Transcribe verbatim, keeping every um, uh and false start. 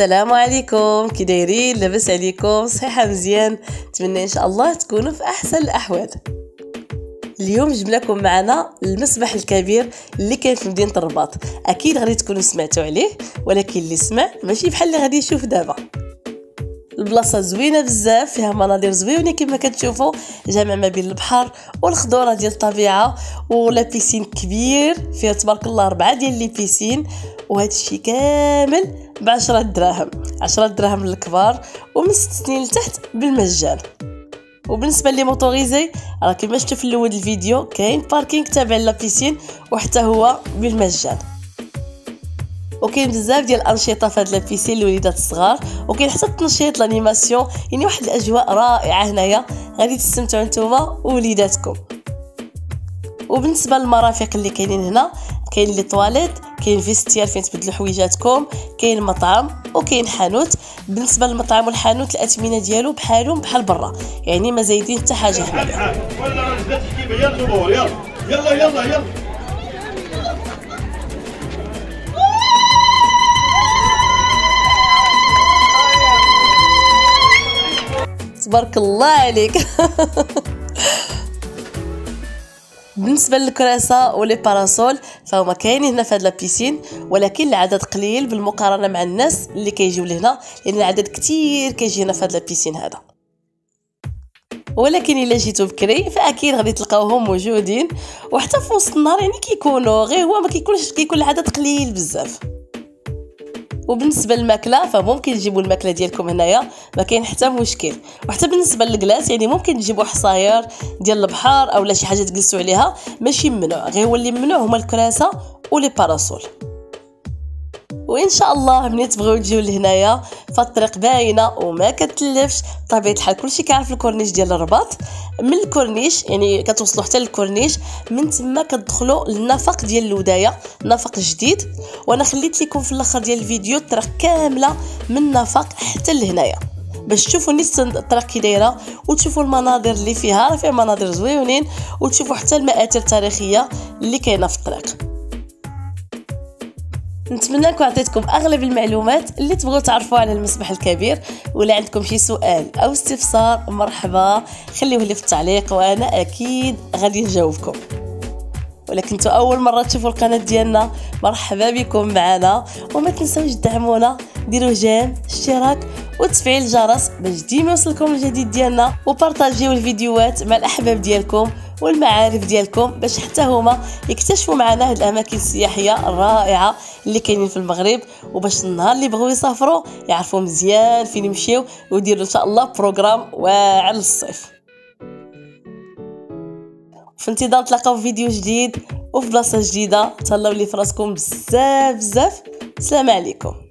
السلام عليكم، كي دايرين؟ لاباس عليكم؟ صحيحه مزيان؟ نتمنى ان شاء الله تكونوا في احسن الاحوال. اليوم جبناكم معنا المسبح الكبير اللي كاين في مدينه الرباط. اكيد غادي تكونوا سمعتوا عليه، ولكن اللي سمع ماشي بحال اللي غادي يشوف دابا. البلاصه زوينه بزاف، فيها مناظر زوينه كما كتشوفوا، جامع ما بين البحر والخضوره ديال الطبيعه، ولا بيسين كبير فيها تبارك الله ربعه ديال لي بيسين، وهذا الشيء كامل ب عشرة دراهم، عشرة دراهم للكبار ومن ست سنين لتحت بالمجان. وبالنسبه لي موتوريزي راه كما شفتوا في الاول الفيديو كاين باركينغ تابع لابيسين وحتى هو بالمجان. وكاين بزاف ديال الانشطه في هاد لابيسين للوليدات الصغار، وكاين حتى التنشيط لانيماسيون، يعني واحد الاجواء رائعه هنايا غادي تستمتعوا نتوما ووليداتكم. وبالنسبه للمرافق اللي كاينين هنا، كاين لي طواليت، كاين فيستير فين تبدلوا حويجاتكم، كاين مطعم وكاين حانوت. بالنسبه للمطعم والحانوت الاثمنه ديالو بحالهم بحال برا، يعني ما زايدين حتى حاجه هنايا. يلا يلا يلا يلا تبارك الله عليك. بالنسبه للكراسه ولي باراسول فهما كاينين هنا في هاد لابيسين، ولكن العدد قليل بالمقارنه مع الناس اللي كيجيو لهنا، لان العدد كتير كيجي هنا في هاد لابيسين هذا. ولكن الا جيتو بكري فاكيد غادي تلقاوهم موجودين، وحتى في وسط النهار يعني كيكونوا، غير هو ما كيكونش، كيكون العدد قليل بزاف. وبالنسبه للماكله فممكن تجيبوا الماكله ديالكم هنايا، ما كاين حتى مشكل. وحتى بالنسبه للكلاس يعني ممكن تجيبوا حصاير ديال البحر اولا شي حاجه تجلسوا عليها، ماشي ممنوع، غير هو اللي ممنوع هما الكراسه ولي باراسول. وان شاء الله ملي تبغيو تجيو لهنايا فالطريق باينه وما كتلفش، بطبيعه الحال كلشي كيعرف الكورنيش ديال الرباط. من الكورنيش يعني كتوصلوا حتى للكورنيش، من تما كتدخلوا للنفق ديال الودايه، نفق جديد، وانا خليت لكم في الاخر ديال الفيديو الطريق كامله من نفق حتى لهنايا باش تشوفوا نيت الطريق كي دايره، وتشوفوا المناظر اللي فيها، راه فيها مناظر زويونين، وتشوفوا حتى المآثر التاريخيه اللي كاينه في الطريق. نتمنى نكون عطيتكم اغلب المعلومات اللي تبغوا تعرفوها على المسبح الكبير، ولا عندكم شي سؤال او استفسار مرحبا خليوه لي في التعليق وانا اكيد غادي نجاوبكم. ولكن انتوا اول مره تشوفوا القناه ديالنا مرحبا بكم معنا، وما تنساوش تدعمونا، ديروا جيم، اشتراك وتفعيل الجرس باش ديما يوصلكم الجديد ديالنا، وبارطاجيو الفيديوهات مع الاحباب ديالكم والمعارف ديالكم باش حتى هما يكتشفوا معنا هاد الاماكن السياحيه الرائعه اللي كاينين في المغرب، وباش النهار اللي بغوا يسافروا يعرفوا مزيان فين يمشيو، ويديروا ان شاء الله بروغرام واعر للصيف. في انتظار نتلاقاو في فيديو جديد وفي بلاصه جديده، تهلاو لي فراسكم بزاف بزاف، السلام عليكم.